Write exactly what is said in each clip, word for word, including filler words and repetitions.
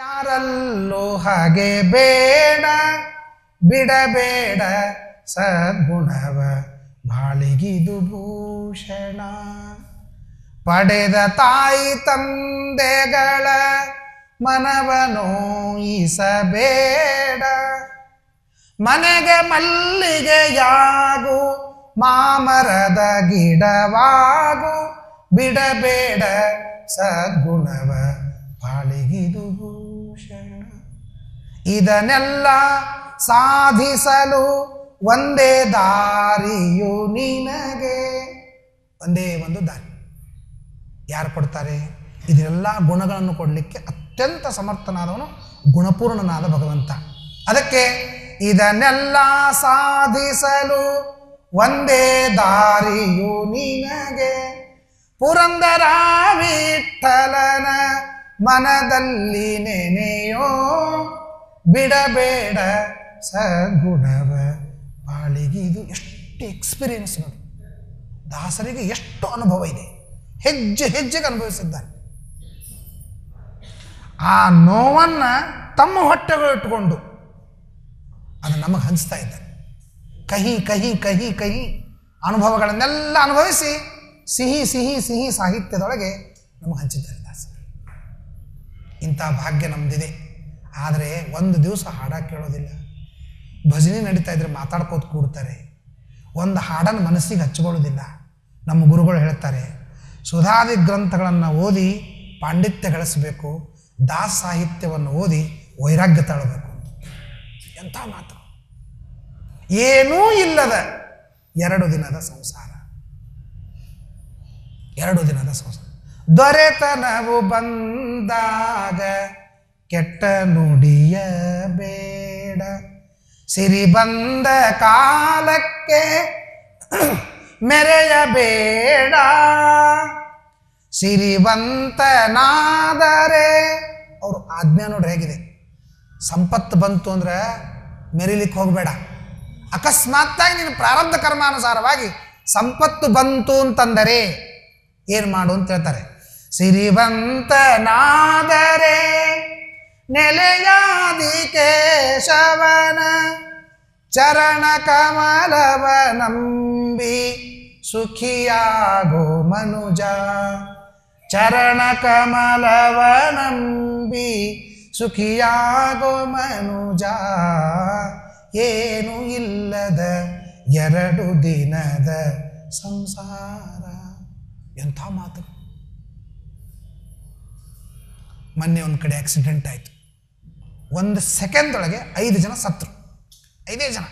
ಯಾರಲ್ಲೂ ಹಾಗೆ ಬೇಡ ಬಿಡಬೇಡ ಸದ್ಗುಣವ ಬಾಳಿಗಿದು ಭೂಷಣ. ಪಡೆದ ತಾಯಿ ತಂದೆಗಳ ಮನವನು ಈಸಬೇಡ, ಮನೆಗೆ ಮಲ್ಲಿಗೆಯಾಗು ಮಾಮರದ ಗಿಡವಾಗು ಬಿಡಬೇಡ ಸದ್ಗುಣವ ಬಾಳಿಗಿದು ಭೂಷಣ. ಇದನ್ನೆಲ್ಲ ಸಾಧಿಸಲು ಒಂದೇ ದಾರಿಯು ನಿನಗೆ, ಒಂದೇ ಒಂದು ದಾರಿ. ಯಾರು ಕೊಡ್ತಾರೆ? ಇದೆಲ್ಲ ಗುಣಗಳನ್ನು ಕೊಡಲಿಕ್ಕೆ ಅತ್ಯಂತ ಸಮರ್ಥನಾದವನು ಗುಣಪೂರ್ಣನಾದ ಭಗವಂತ. ಅದಕ್ಕೆ ಇದನ್ನೆಲ್ಲ ಸಾಧಿಸಲು ಒಂದೇ ದಾರಿಯು ನಿನಗೆ, ಪುರಂದರ ವಿಠಲನ ಮನದಲ್ಲಿ ನೆನೆಯೋ ಬಿಡಬೇಡ ಸದ್ಗುಣವ ಬಾಳಿಗಿದು. ಎಷ್ಟು ಎಕ್ಸ್ಪೀರಿಯನ್ಸ್ ನೋಡಿ, ದಾಸರಿಗೆ ಎಷ್ಟು ಅನುಭವ ಇದೆ, ಹೆಜ್ಜೆ ಹೆಜ್ಜೆಗೆ ಅನುಭವಿಸಿದ್ದಾನೆ. ಆ ನೋವನ್ನು ತಮ್ಮ ಹೊಟ್ಟೆಗಳಿಟ್ಟುಕೊಂಡು ಅದನ್ನು ನಮಗೆ ಹಂಚ್ತಾ ಇದ್ದಾನೆ. ಕಹಿ ಕಹಿ ಕಹಿ ಕಹಿ ಅನುಭವಗಳನ್ನೆಲ್ಲ ಅನುಭವಿಸಿ ಸಿಹಿ ಸಿಹಿ ಸಿಹಿ ಸಾಹಿತ್ಯದೊಳಗೆ ನಮಗೆ ಹಂಚಿದ್ದಾರೆ ದಾಸರು. ಇಂಥ ಭಾಗ್ಯ ನಮ್ಮದಿದೆ. ಆದರೆ ಒಂದು ದಿವಸ ಹಾಡ ಕೇಳೋದಿಲ್ಲ. ಭಜನೆ ನಡೀತಾ ಇದ್ರೆ ಮಾತಾಡ್ಕೋತ ಕೂಡ್ತಾರೆ, ಒಂದು ಹಾಡನ್ನು ಮನಸ್ಸಿಗೆ ಹಚ್ಕೊಳ್ಳೋದಿಲ್ಲ. ನಮ್ಮ ಗುರುಗಳು ಹೇಳ್ತಾರೆ, ಸುಧಾದಿ ಗ್ರಂಥಗಳನ್ನು ಓದಿ ಪಾಂಡಿತ್ಯ ಗಳಿಸಬೇಕು, ದಾಸ ಸಾಹಿತ್ಯವನ್ನು ಓದಿ ವೈರಾಗ್ಯ ತಾಳಬೇಕು. ಎಂಥ ಮಾತು! ಏನೂ ಇಲ್ಲದ ಎರಡು ದಿನದ ಸಂಸಾರ, ಎರಡು ದಿನದ ಸಂಸಾರ. ದೊರೆತನವು ಬಂದಾಗ ಕೆಟ್ಟ ನುಡಿಯಬೇಡ, ಸಿರಿ ಬಂದ ಕಾಲಕ್ಕೆ ಮೆರೆಯಬೇಡ, ಸಿರಿವಂತನಾದರೆ ಅವರು ಆಜ್ಞೆ ನೋಡ್ರೆ ಹೇಗಿದೆ, ಸಂಪತ್ತು ಬಂತು ಅಂದ್ರೆ ಮೆರಿಲಿಕ್ಕೆ ಹೋಗಬೇಡ. ಅಕಸ್ಮಾತ್ತಾಗಿ ನೀನು ಪ್ರಾರಬ್ಧ ಕರ್ಮಾನುಸಾರವಾಗಿ ಸಂಪತ್ತು ಬಂತು ಅಂತಂದರೆ ಏನು ಮಾಡು ಅಂತ ಹೇಳ್ತಾರೆ. ಸಿರಿವಂತನಾದರೆ ನೆಲೆಯಾದಿ ಕೇಶವನ ಚರಣ ಕಮಲವ ನಂಬಿ ಸುಖಿಯಾಗೋ ಮನುಜ, ಚರಣ ಕಮಲವ ನಂಬಿ ಸುಖಿಯಾಗೋ ಮನುಜ. ಏನೂ ಇಲ್ಲದ ಎರಡು ದಿನದ ಸಂಸಾರ, ಎಂಥ ಮಾತು! ಮೊನ್ನೆ ಒಂದು ಕಡೆ ಆಕ್ಸಿಡೆಂಟ್ ಆಯಿತು, ಒಂದು ಸೆಕೆಂಡೊಳಗೆ ಐದು ಜನ ಸತ್ರು, ಐದೇ ಜನ.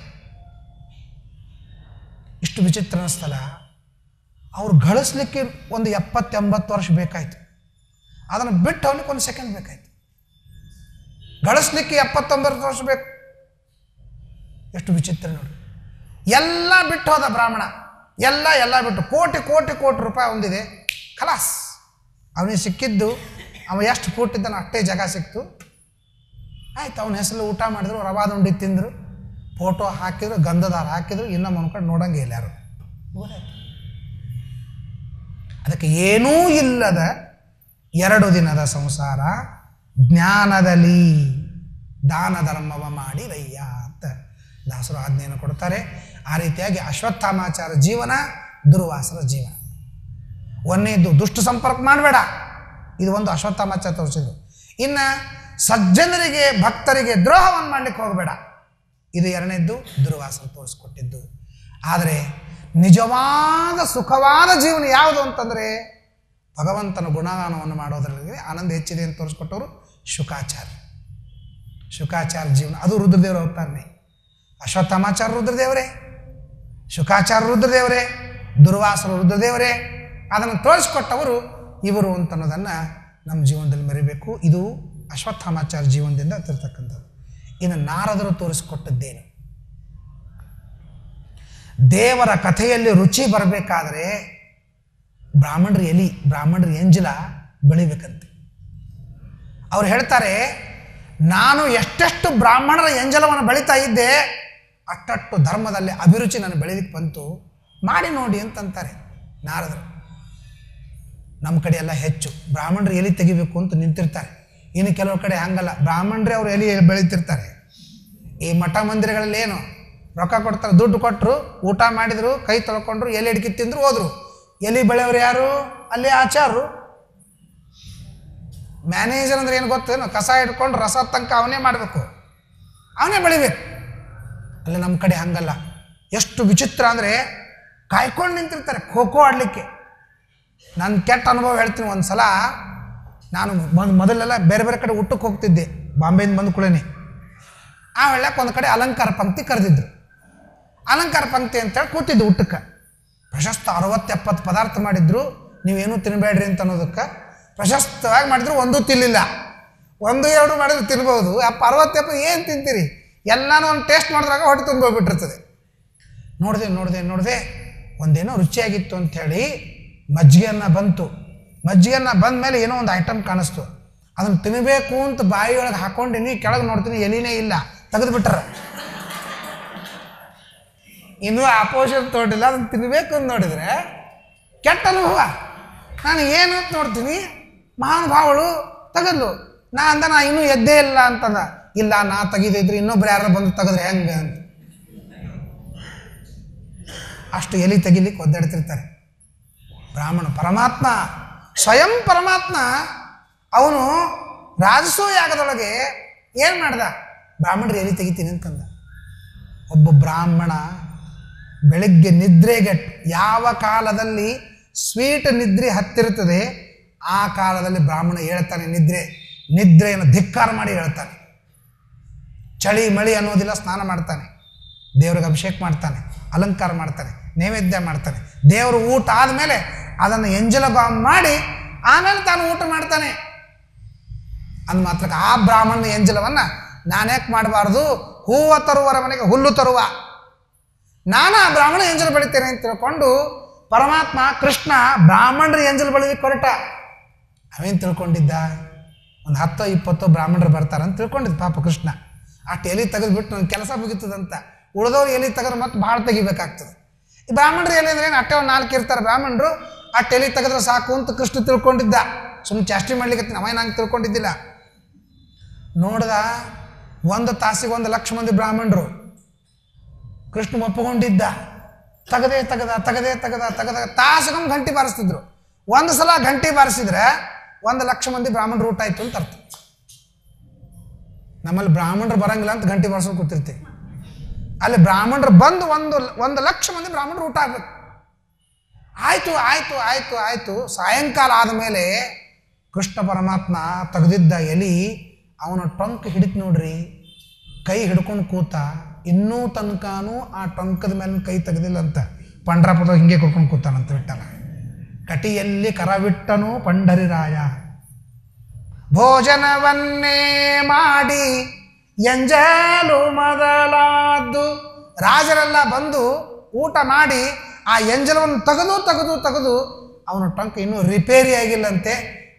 ಇಷ್ಟು ವಿಚಿತ್ರ ಅನ್ನಿಸ್ತಲ್ಲ. ಅವ್ರು ಗಳಿಸ್ಲಿಕ್ಕೆ ಒಂದು ಎಪ್ಪತ್ತೆಂಬತ್ತು ವರ್ಷ ಬೇಕಾಯಿತು, ಅದನ್ನು ಬಿಟ್ಟು ಅವ್ನಿಗೆ ಒಂದು ಸೆಕೆಂಡ್ ಬೇಕಾಯಿತು. ಗಳಿಸ್ಲಿಕ್ಕೆ ಎಪ್ಪತ್ತೊಂಬತ್ತು ವರ್ಷ ಬೇಕು, ಎಷ್ಟು ವಿಚಿತ್ರ ನೋಡಿ. ಎಲ್ಲ ಬಿಟ್ಟು ಹೋದ ಬ್ರಾಹ್ಮಣ, ಎಲ್ಲ ಎಲ್ಲ ಬಿಟ್ಟು ಕೋಟಿ ಕೋಟಿ ಕೋಟಿ ರೂಪಾಯಿ ಒಂದಿದೆ, ಖಲಾಸ್ ಅವನಿಗೆ ಸಿಕ್ಕಿದ್ದು. ಅವ ಎಷ್ಟು ಫೂಟಿದ್ದಾನ ಅಷ್ಟೇ ಜಾಗ ಸಿಕ್ತು, ಆಯ್ತು. ಅವನ ಹೆಸರಲ್ಲಿ ಊಟ ಮಾಡಿದ್ರು, ರವಾದ ಉಂಡಿ ತಿಂದರು, ಫೋಟೋ ಹಾಕಿದ್ರು, ಗಂಧದಾರ ಹಾಕಿದ್ರು, ಇನ್ನೂ ಮನ್ಕೊಂಡು ನೋಡಂಗೆ ಇಲ್ಲ ಯಾರು. ಅದಕ್ಕೆ ಏನೂ ಇಲ್ಲದ ಎರಡು ದಿನದ ಸಂಸಾರ, ಜ್ಞಾನದಲ್ಲಿ ದಾನ ಧರ್ಮವ ಮಾಡಿ ರಯ್ಯ ಅಂತ ದಾಸರು ಆಜ್ಞೆಯನ್ನು ಕೊಡ್ತಾರೆ. ಆ ರೀತಿಯಾಗಿ ಅಶ್ವತ್ಥಾಮಾಚಾರ ಜೀವನ, ದುರ್ವಾಸರ ಜೀವನ. ಒಂದೇದು ದುಷ್ಟ ಸಂಪರ್ಕ ಮಾಡಬೇಡ, ಇದು ಒಂದು ಅಶ್ವತ್ಥಾಮಾಚಾರ ತೋರಿಸಿದ್ರು. ಇನ್ನು ಸಜ್ಜನರಿಗೆ ಭಕ್ತರಿಗೆ ದ್ರೋಹವನ್ನು ಮಾಡಲಿಕ್ಕೆ ಹೋಗಬೇಡ, ಇದು ಎರಡನೇದ್ದು ದುರ್ವಾಸನ ತೋರಿಸ್ಕೊಟ್ಟಿದ್ದು. ಆದರೆ ನಿಜವಾದ ಸುಖವಾದ ಜೀವನ ಯಾವುದು ಅಂತಂದರೆ ಭಗವಂತನ ಗುಣಗಾನವನ್ನು ಮಾಡೋದ್ರಲ್ಲಿ ಆನಂದ ಹೆಚ್ಚಿದೆ ಅಂತ ತೋರಿಸ್ಕೊಟ್ಟವರು ಶುಕಾಚಾರ. ಶುಕಾಚಾರ ಜೀವನ ಅದು ರುದ್ರದೇವರ ಅವತಾರನೇ. ಅಶ್ವತ್ಥಾಮಾಚಾರ ರುದ್ರದೇವರೇ, ಶುಕಾಚಾರ ರುದ್ರದೇವರೇ, ದುರ್ವಾಸರು ರುದ್ರದೇವರೇ. ಅದನ್ನು ತೋರಿಸ್ಕೊಟ್ಟವರು ಇವರು ಅಂತನ್ನೋದನ್ನು ನಮ್ಮ ಜೀವನದಲ್ಲಿ ಮರಿಬೇಕು. ಇದು ಅಶ್ವತ್ಥಾಮಾಚಾರ ಜೀವನದಿಂದ ತಿರ್ತಕ್ಕಂಥದ್ದು. ಇನ್ನು ನಾರದರು ತೋರಿಸಿಕೊಟ್ಟದ್ದೇನು? ದೇವರ ಕಥೆಯಲ್ಲಿ ರುಚಿ ಬರಬೇಕಾದ್ರೆ ಬ್ರಾಹ್ಮಣರು ಎಲಿ, ಬ್ರಾಹ್ಮಣರು ಎಂಜಲ ಬೆಳಿಬೇಕಂತೆ. ಅವ್ರು ಹೇಳ್ತಾರೆ, ನಾನು ಎಷ್ಟೆಷ್ಟು ಬ್ರಾಹ್ಮಣರ ಎಂಜಲವನ್ನು ಬೆಳೀತಾ ಇದ್ದೆ, ಅಷ್ಟಷ್ಟು ಧರ್ಮದಲ್ಲಿ ಅಭಿರುಚಿ ನಾನು ಬೆಳೀಲಿಕ್ಕೆ ಬಂತು, ಮಾಡಿ ನೋಡಿ ಅಂತಂತಾರೆ ನಾರದರು. ನಮ್ಮ ಕಡೆ ಎಲ್ಲ ಹೆಚ್ಚು ಬ್ರಾಹ್ಮಣರು ಎಲಿ ತೆಗಿಬೇಕು ಅಂತ ನಿಂತಿರ್ತಾರೆ, ಇನ್ನು ಕೆಲವು ಕಡೆ ಹಂಗಲ್ಲ, ಬ್ರಾಹ್ಮಣರೇ ಅವ್ರು ಎಲ್ಲಿ ಬೆಳೀತಿರ್ತಾರೆ. ಈ ಮಠ ಮಂದಿರಗಳಲ್ಲಿ ಏನು ರೊಕ್ಕ ಕೊಡ್ತಾರೆ, ದುಡ್ಡು ಕೊಟ್ಟರು, ಊಟ ಮಾಡಿದರು, ಕೈ ತೊಳ್ಕೊಂಡ್ರು, ಎಲೆ ಹಿಡ್ಕಿ ತಿಂದರು, ಹೋದರು. ಎಲ್ಲಿ ಬೆಳೆಯವ್ರು ಯಾರು? ಅಲ್ಲಿ ಆಚಾರರು. ಮ್ಯಾನೇಜರ್ ಅಂದ್ರೆ ಏನು ಗೊತ್ತೇನು? ಕಸ ಹಿಡ್ಕೊಂಡು ರಸ ತನಕ ಅವನೇ ಮಾಡಬೇಕು, ಅವನೇ ಬೆಳಿಬೇಕು. ಅಲ್ಲಿ ನಮ್ಮ ಕಡೆ ಹಂಗಲ್ಲ. ಎಷ್ಟು ವಿಚಿತ್ರ ಅಂದರೆ ಕಾಯ್ಕೊಂಡು ನಿಂತಿರ್ತಾರೆ ಖೋ ಖೋ ಆಡಲಿಕ್ಕೆ. ನಾನು ಕೆಟ್ಟ ಅನುಭವ ಹೇಳ್ತೀನಿ. ಒಂದು ಸಲ ನಾನು ಬಂದು ಮೊದಲೆಲ್ಲ ಬೇರೆ ಬೇರೆ ಕಡೆ ಊಟಕ್ಕೆ ಹೋಗ್ತಿದ್ದೆ, ಬಾಂಬೆಯಿಂದ ಬಂದು ಕೂಡೇನೆ. ಆ ವೇಳಕ್ಕೆ ಒಂದು ಕಡೆ ಅಲಂಕಾರ ಪಂಕ್ತಿ ಕರೆದಿದ್ರು. ಅಲಂಕಾರ ಪಂಕ್ತಿ ಅಂತೇಳಿ ಕೂತಿದ್ದು ಊಟಕ್ಕೆ. ಪ್ರಶಸ್ತ ಅರವತ್ತೆಪ್ಪತ್ತು ಪದಾರ್ಥ ಮಾಡಿದ್ರು, ನೀವೇನೂ ತಿನ್ನಬೇಡ್ರಿ ಅಂತ ಅನ್ನೋದಕ್ಕೆ. ಪ್ರಶಸ್ತವಾಗಿ ಮಾಡಿದ್ರು, ಒಂದೂ ತಿನ್ನಲಿಲ್ಲ. ಒಂದು ಎರಡು ಮಾಡಿದ್ರು ತಿನ್ಬೋದು, ಅಪ್ಪ ಅರವತ್ತೆಪ್ಪತ್ತು ಏನು ತಿಂತೀರಿ? ಎಲ್ಲನೂ ಒಂದು ಟೇಸ್ಟ್ ಮಾಡಿದಾಗ ಹೊಟ್ಟೆ ತುಂಬೋಗ್ಬಿಟ್ಟಿರ್ತದೆ. ನೋಡಿದೆ ನೋಡಿದೆ ನೋಡಿದೆ ಒಂದೇನೋ ರುಚಿಯಾಗಿತ್ತು ಅಂಥೇಳಿ ಮಜ್ಜಿಗೆಯನ್ನು ಬಂತು. ಮಜ್ಜಿಗೆಯನ್ನು ಬಂದ ಮೇಲೆ ಏನೋ ಒಂದು ಐಟಮ್ ಕಾಣಿಸ್ತು, ಅದನ್ನು ತಿನ್ನಬೇಕು ಅಂತ ಬಾಯಿಯೊಳಗೆ ಹಾಕ್ಕೊಂಡಿನಿ. ಕೆಳಗೆ ನೋಡ್ತೀನಿ, ಎಲಿನೇ ಇಲ್ಲ, ತೆಗೆದುಬಿಟ್ರೆ. ಇನ್ನೂ ಆಪೋಷನ್ ತೋಟಿಲ್ಲ, ಅದನ್ನು ತಿನ್ನಬೇಕು ಅಂತ ನೋಡಿದರೆ ಕೆಟ್ಟ ಅನುಭವ. ನಾನು ಏನು ಅಂತ ನೋಡ್ತೀನಿ, ಮಹಾನುಭಾವಳು ತೆಗೆದ್ಲು. ನಾ ಅಂದ, ನಾ ಇನ್ನೂ ಎದ್ದೇ ಇಲ್ಲ ಅಂತಂದ. ಇಲ್ಲ, ನಾ ತೆಗಿದಿದ್ರೆ ಇನ್ನೊಬ್ರು ಯಾರು ಬಂದು ತೆಗೆದ್ರೆ ಹೆಂಗೆ ಅಂತ. ಅಷ್ಟು ಎಲಿ ತೆಗಿಲಿಕ್ಕೆ ಒದ್ದಾಡ್ತಿರ್ತಾರೆ ಬ್ರಾಹ್ಮಣ. ಪರಮಾತ್ಮ ಸ್ವಯಂ ಪರಮಾತ್ಮ ಅವನು ರಾಜಸೂ ಯಾಗದೊಳಗೆ ಏನು ಮಾಡ್ದ? ಬ್ರಾಹ್ಮಣರು ಎಲಿ ತೆಗಿತೀನಿ ಅಂತಂದ. ಒಬ್ಬ ಬ್ರಾಹ್ಮಣ ಬೆಳಗ್ಗೆ ನಿದ್ರೆಗೆಟ್, ಯಾವ ಕಾಲದಲ್ಲಿ ಸ್ವೀಟ್ ನಿದ್ರೆ ಹತ್ತಿರುತ್ತದೆ ಆ ಕಾಲದಲ್ಲಿ ಬ್ರಾಹ್ಮಣ ಹೇಳ್ತಾನೆ, ನಿದ್ರೆ ನಿದ್ರೆಯನ್ನು ಧಿಕ್ಕಾರ ಮಾಡಿ ಹೇಳ್ತಾನೆ. ಚಳಿ ಮಳಿ ಅನ್ನೋದಿಲ್ಲ, ಸ್ನಾನ ಮಾಡ್ತಾನೆ, ದೇವ್ರಿಗೆ ಅಭಿಷೇಕ ಮಾಡ್ತಾನೆ, ಅಲಂಕಾರ ಮಾಡ್ತಾನೆ, ನೈವೇದ್ಯ ಮಾಡ್ತಾನೆ. ದೇವರು ಊಟ ಆದಮೇಲೆ ಅದನ್ನು ಎಂಜಲ ಬಾಮ್ ಮಾಡಿ ಆಮೇಲೆ ತಾನು ಊಟ ಮಾಡ್ತಾನೆ ಅಂದ ಮಾತ್ರಕ್ಕೆ ಆ ಬ್ರಾಹ್ಮಣನ ಎಂಜಲವನ್ನು ನಾನ್ಯಾಕೆ ಮಾಡಬಾರ್ದು? ಹೂವು ತರುವರ ಮನೆಗೆ ಹುಲ್ಲು ತರುವ, ನಾನು ಆ ಬ್ರಾಹ್ಮಣ ಎಂಜಲ ಬೆಳಿತೇನೆ ಅಂತ ತಿಳ್ಕೊಂಡು ಪರಮಾತ್ಮ ಕೃಷ್ಣ ಬ್ರಾಹ್ಮಣರು ಎಂಜಲು ಬೆಳಿಲಿಕ್ಕೆ ಹೊರಟ. ಅವೇನು ತಿಳ್ಕೊಂಡಿದ್ದ? ಒಂದು ಹತ್ತೋ ಇಪ್ಪತ್ತೋ ಬ್ರಾಹ್ಮಣರು ಬರ್ತಾರಂತ ತಿಳ್ಕೊಂಡಿದ್ದ ಪಾಪ ಕೃಷ್ಣ. ಅಷ್ಟು ಎಲೆ ತೆಗೆದುಬಿಟ್ಟು ನನ್ನ ಕೆಲಸ ಮುಗಿತದಂತ. ಉಳಿದವ್ರು ಎಲೆ ತೆಗೆದ್ರೆ ಮತ್ತೆ ಭಾಳ ತೆಗಿಬೇಕಾಗ್ತದೆ. ಈ ಬ್ರಾಹ್ಮಣರು ಎಲೆ ಅಂದ್ರೆ ಏನು? ಅಟ್ಟೆ ಒಂದು ನಾಲ್ಕು ಇರ್ತಾರೆ ಬ್ರಾಹ್ಮಣರು, ಅಷ್ಟು ಎಲೆ ತೆಗೆದ್ರೆ ಸಾಕು ಅಂತ ಕೃಷ್ಣ ತಿಳ್ಕೊಂಡಿದ್ದ. ಸುಮ್ಮನೆ ಚಾಷ್ಟಿ ಮಾಡ್ಲಿಕ್ಕೆ ನಾವೇ ನಂಗೆ ತಿಳ್ಕೊಂಡಿದ್ದಿಲ್ಲ. ನೋಡ್ದ ಒಂದು ತಾಸಿಗೆ ಒಂದು ಲಕ್ಷ ಮಂದಿ ಬ್ರಾಹ್ಮಣರು. ಕೃಷ್ಣ ಒಪ್ಪಗೊಂಡಿದ್ದ. ತೆಗದೆ ತೆಗದ ತೆಗದೆ ತೆಗದ ತೆಗದ ತಾಸಿಗೊಂದು ಗಂಟೆ ಬಾರಿಸ್ತಿದ್ರು. ಒಂದು ಸಲ ಗಂಟೆ ಬಾರಿಸಿದ್ರೆ ಒಂದು ಲಕ್ಷ ಮಂದಿ ಬ್ರಾಹ್ಮಣರು ಊಟ ಆಯಿತು ಅಂತ ಅರ್ಥ. ನಮ್ಮಲ್ಲಿ ಬ್ರಾಹ್ಮಣರು ಬರಂಗಿಲ್ಲ ಅಂತ ಗಂಟೆ ಬಾರಿಸೋದು ಕೂತಿರ್ತೀವಿ. ಅಲ್ಲಿ ಬ್ರಾಹ್ಮಣರು ಬಂದು ಒಂದು ಒಂದು ಲಕ್ಷ ಮಂದಿ ಬ್ರಾಹ್ಮಣರು ಊಟ ಆಗಬೇಕು. ಆಯಿತು ಆಯಿತು ಆಯಿತು ಆಯಿತು ಸಾಯಂಕಾಲ ಆದಮೇಲೆ ಕೃಷ್ಣ ಪರಮಾತ್ಮ ತೆಗೆದಿದ್ದ ಎಲಿ ಅವನ ಟೊಂಕ್ ಹಿಡಿತು ನೋಡ್ರಿ. ಕೈ ಹಿಡ್ಕೊಂಡು ಕೂತ, ಇನ್ನೂ ತನಕನೂ ಆ ಟೊಂಕದ ಮೇಲೆ ಕೈ ತೆಗೆದಿಲ್ಲ ಅಂತ. ಪಂಡ್ರಾಪುರ ಹಿಂಗೆ ಕೊಡ್ಕೊಂಡು ಕೂತಾನಂತ ಬಿಟ್ಟಲ್ಲ. ಕಟಿಯಲ್ಲಿ ಕರವಿಟ್ಟನು ಪಂಡರಿರಾಯ, ಭೋಜನವನ್ನೇ ಮಾಡಿ ಎಂಜಲು ಮೊದಲಾದ್ದು. ರಾಜರೆಲ್ಲ ಬಂದು ಊಟ ಮಾಡಿ ಆ ಎಂಜಲವನ್ನು ತೆಗೆದು ತೆಗೆದು ತೆಗೆದು ಅವನ ಟೊಂಕ ಇನ್ನೂ ರಿಪೇರಿ ಆಗಿಲ್ಲಂತೆ.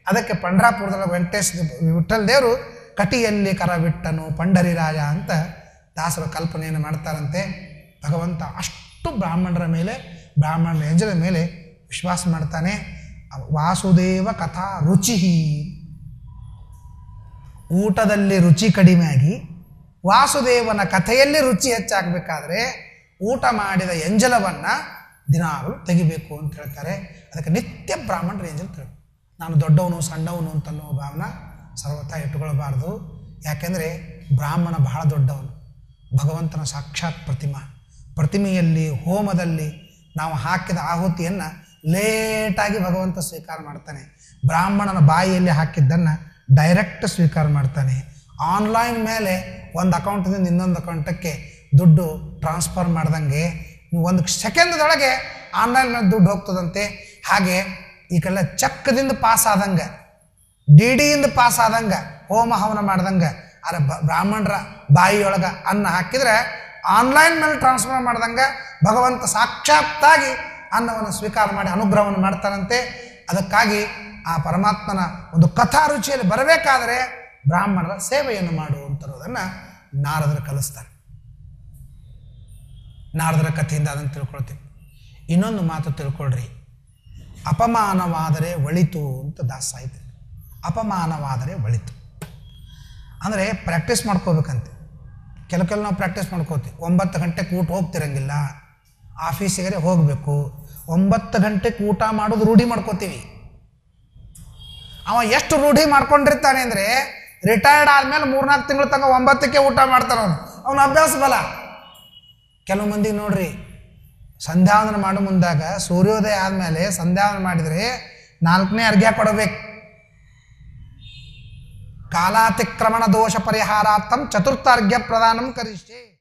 ಅದಕ್ಕೆ ಪಂಡ್ರಾಪುರದೊಳಗೆ ವೆಂಕಟೇಶ್ ವಿಠಲ್ ದೇವರು ಕಟಿಯಲ್ಲಿ ಕರವಿಟ್ಟನು ಪಂಡರಿರಾಯ ಅಂತ ದಾಸರು ಕಲ್ಪನೆಯನ್ನು ಮಾಡ್ತಾರಂತೆ. ಭಗವಂತ ಅಷ್ಟು ಬ್ರಾಹ್ಮಣರ ಮೇಲೆ, ಬ್ರಾಹ್ಮಣರ ಎಂಜಲ ಮೇಲೆ ವಿಶ್ವಾಸ ಮಾಡ್ತಾನೆ. ವಾಸುದೇವ ಕಥಾ ರುಚಿ. ಊಟದಲ್ಲಿ ರುಚಿ ಕಡಿಮೆಯಾಗಿ ವಾಸುದೇವನ ಕಥೆಯಲ್ಲಿ ರುಚಿ ಹೆಚ್ಚಾಗಬೇಕಾದ್ರೆ ಊಟ ಮಾಡಿದ ಎಂಜಲವನ್ನು ದಿನಾಗಲೂ ತೆಗಿಬೇಕು ಅಂತ ಹೇಳ್ತಾರೆ. ಅದಕ್ಕೆ ನಿತ್ಯ ಬ್ರಾಹ್ಮಣರು ಎಂಜಲ ತೆರಬೇಕು. ನಾನು ದೊಡ್ಡವನು ಸಣ್ಣವನು ಅಂತನ್ನುವ ಭಾವನ ಸರ್ವತಾ ಇಟ್ಟುಕೊಳ್ಬಾರ್ದು. ಯಾಕೆಂದರೆ ಬ್ರಾಹ್ಮಣ ಬಹಳ ದೊಡ್ಡವನು, ಭಗವಂತನ ಸಾಕ್ಷಾತ್ ಪ್ರತಿಮಾ. ಪ್ರತಿಮೆಯಲ್ಲಿ ಹೋಮದಲ್ಲಿ ನಾವು ಹಾಕಿದ ಆಹುತಿಯನ್ನು ಲೇಟಾಗಿ ಭಗವಂತ ಸ್ವೀಕಾರ ಮಾಡ್ತಾನೆ. ಬ್ರಾಹ್ಮಣನ ಬಾಯಿಯಲ್ಲಿ ಹಾಕಿದ್ದನ್ನು ಡೈರೆಕ್ಟ್ ಸ್ವೀಕಾರ ಮಾಡ್ತಾನೆ. ಆನ್ಲೈನ್ ಮೇಲೆ ಒಂದು ಅಕೌಂಟಿಂದ ಇನ್ನೊಂದು ಅಕೌಂಟಕ್ಕೆ ದುಡ್ಡು ಟ್ರಾನ್ಸ್ಫರ್ ಮಾಡ್ದಂಗೆ ನೀವು ಒಂದು ಸೆಕೆಂಡ್ದೊಳಗೆ ಆನ್ಲೈನ್ ಮೇಲೆ ದುಡ್ಡು ಹೋಗ್ತದಂತೆ. ಹಾಗೆ ಈ ಕಡೆ ಚಕ್ಕದಿಂದ ಪಾಸ್ ಆದಂಗೆ, ಡಿ ಡಿಯಿಂದ ಪಾಸ್ ಆದಂಗೆ, ಹೋಮ ಹವನ ಮಾಡ್ದಂಗೆ. ಆದರೆ ಬ್ರಾಹ್ಮಣರ ಬಾಯಿಯೊಳಗೆ ಅನ್ನ ಹಾಕಿದರೆ ಆನ್ಲೈನ್ ಮೇಲೆ ಟ್ರಾನ್ಸ್ಫರ್ ಮಾಡ್ದಂಗೆ ಭಗವಂತ ಸಾಕ್ಷಾತ್ತಾಗಿ ಅನ್ನವನ್ನು ಸ್ವೀಕಾರ ಮಾಡಿ ಅನುಗ್ರಹವನ್ನು ಮಾಡ್ತಾನಂತೆ. ಅದಕ್ಕಾಗಿ ಆ ಪರಮಾತ್ಮನ ಒಂದು ಕಥಾ ರುಚಿಯಲ್ಲಿ ಬರಬೇಕಾದರೆ ಬ್ರಾಹ್ಮಣರ ಸೇವೆಯನ್ನು ಮಾಡುವಂಥರೋದನ್ನು ನಾರದರು ಕಲಿಸ್ತಾರೆ. ನಾರದರ ಕಥೆಯಿಂದ ಅದನ್ನು ತಿಳ್ಕೊಳ್ತೀವಿ. ಇನ್ನೊಂದು ಮಾತು ತಿಳ್ಕೊಳ್ರಿ, ಅಪಮಾನವಾದರೆ ಒಳಿತು ಅಂತ ದಾಸ ಸಾಹಿತ್ಯ. ಅಪಮಾನವಾದರೆ ಒಳಿತು. ಅಂದರೆ ಪ್ರಾಕ್ಟೀಸ್ ಮಾಡ್ಕೋಬೇಕಂತೆ. ಕೆಲವು ಕೆಲವು ನಾವು ಪ್ರಾಕ್ಟೀಸ್ ಮಾಡ್ಕೋತೀವಿ. ಒಂಬತ್ತು ಗಂಟೆಗೆ ಊಟ ಹೋಗ್ತಿರಂಗಿಲ್ಲ, ಆಫೀಸಿಗೆ ಹೋಗಬೇಕು, ಒಂಬತ್ತು ಗಂಟೆಗೆ ಊಟ ಮಾಡೋದು ರೂಢಿ ಮಾಡ್ಕೋತೀವಿ. ಅವ ಎಷ್ಟು ರೂಢಿ ಮಾಡ್ಕೊಂಡಿರ್ತಾನೆ ಅಂದರೆ ರಿಟೈರ್ಡ್ ಆದಮೇಲೆ ಮೂರ್ನಾಲ್ಕು ತಿಂಗಳ ತನಕ ಒಂಬತ್ತಕ್ಕೆ ಊಟ ಮಾಡ್ತಾನೆ. ಅವನ ಅಭ್ಯಾಸ ಬಲ. ಕೆಲವು ಮಂದಿಗೆ ನೋಡ್ರಿ, ಸಂಧ್ಯಾವಂದನ ಮಾಡೋ ಮುಂದಾಗ ಸೂರ್ಯೋದಯ ಆದಮೇಲೆ ಸಂಧ್ಯಾವಂದನ ಮಾಡಿದರೆ ನಾಲ್ಕನೇ ಅರ್ಘ್ಯ ಕೊಡಬೇಕು. ಕಾಲಾತಿಕ್ರಮಣ ದೋಷ ಪರಿಹಾರಾರ್ಥಂ ಚತುರ್ಥಾರ್ಘ್ಯ ಪ್ರದಾನಂ ಕರಿಷ್ಯೆ.